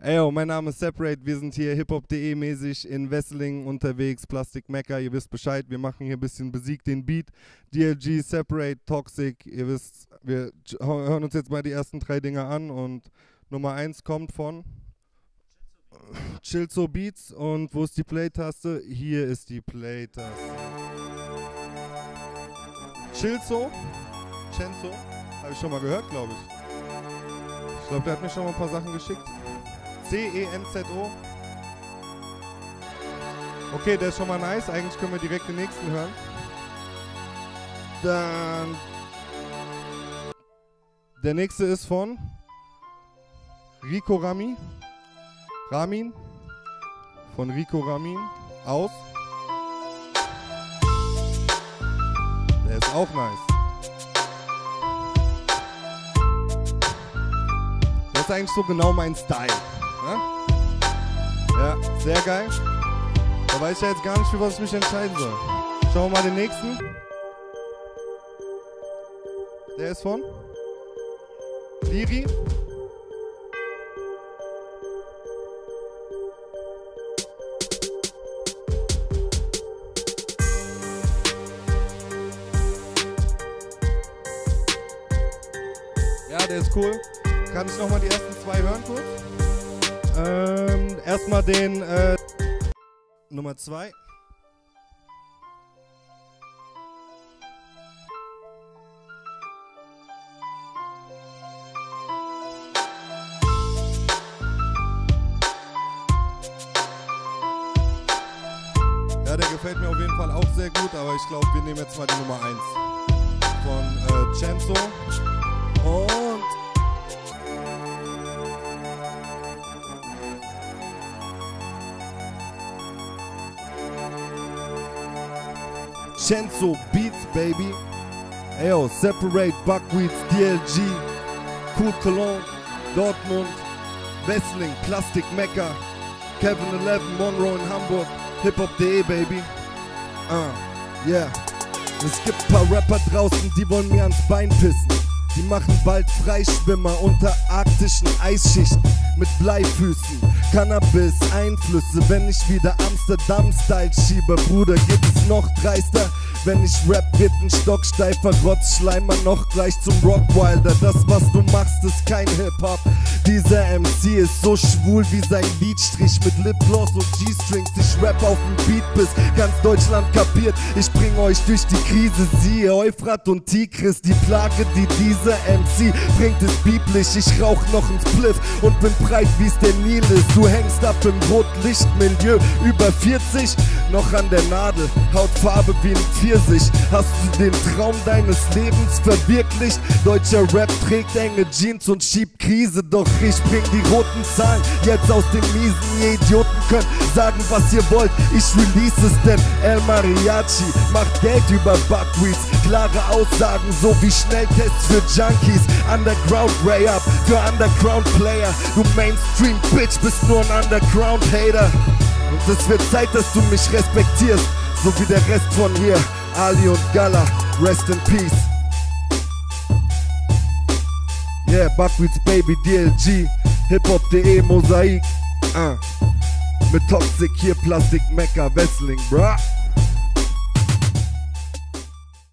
Eyo, mein Name ist Separate, wir sind hier hiphop.de mäßig in Wesseling unterwegs, Plastik Mecca, ihr wisst Bescheid, wir machen hier ein bisschen Besieg den Beat, DLG, Separate, Toxic, ihr wisst, wir hören uns jetzt mal die ersten 3 Dinger an und Nummer 1 kommt von Chilzo Beats und wo ist die Play-Taste? Hier ist die Play-Taste. Cenzo, habe ich schon mal gehört, glaube ich. Ich glaube, der hat mir schon mal ein paar Sachen geschickt. Cenzo. Okay, der ist schon mal nice. Eigentlich können wir direkt den nächsten hören. Dann... Der nächste ist von... Rico Ramin. Von Rico Ramin. Aus. Der ist auch nice. Das ist eigentlich so genau mein Style. Ja, sehr geil. Da weiß ich ja jetzt gar nicht, für was ich mich entscheiden soll. Schauen wir mal den nächsten. Der ist von Liri. Ja, der ist cool. Kann ich nochmal die ersten 2 hören kurz? Erstmal den Nummer 2. Ja, der gefällt mir auf jeden Fall auch sehr gut, aber ich glaube, wir nehmen jetzt mal die Nummer 1 von Cenzo. Und Cenzo Beats, baby. Eyo, Separate, Buckwheats, DLG, Cool Cologne, Dortmund, Wesseling, Plastik Mecca, Kevin 11, Monroe in Hamburg, hiphop.de, baby. Yeah. Es gibt paar Rapper draußen, die wollen mir ans Bein pissen. Die machen bald Freischwimmer unter arktischen Eisschichten mit Bleifüßen, Cannabis, Einflüsse. Wenn ich wieder Amsterdam-Style schiebe, Bruder, gibt es noch dreister? Wenn ich rap, wird ein stocksteifer Rotzschleimer noch gleich zum Rockwilder. Das, was du machst, ist kein Hip-Hop. Dieser MC ist so schwul wie sein Liedstrich mit Lipgloss und G-Strings. Ich rap auf dem Beat, bis ganz Deutschland kapiert. Ich bring euch durch die Krise, siehe Euphrat und Tigris. Die Plage, die dieser MC bringt, ist biblisch. Ich rauch noch einen Spliff und bin breit wie's der Nil ist. Du hängst ab im Rotlichtmilieu, über 40, noch an der Nadel, Hautfarbe wie ein Pfirsich. Hast du den Traum deines Lebens verwirklicht? Deutscher Rap trägt enge Jeans und schiebt Krise, doch ich bring die roten Zahlen jetzt aus den Miesen. Ihr Idioten könnt sagen, was ihr wollt, ich release es, denn El Mariachi macht Geld über Buckwheats. Klare Aussagen, so wie Schnelltests für Junkies. Underground Ray-Up für Underground-Player. Du Mainstream-Bitch bist nur ein Underground-Hater. Und es wird Zeit, dass du mich respektierst, so wie der Rest von hier. Ali und Gala, rest in peace. Yeah, Buckwheats, baby, DLG, hiphop.de, Mosaik, mit Toxic hier, Plastik Mecca, Wesseling, bruh.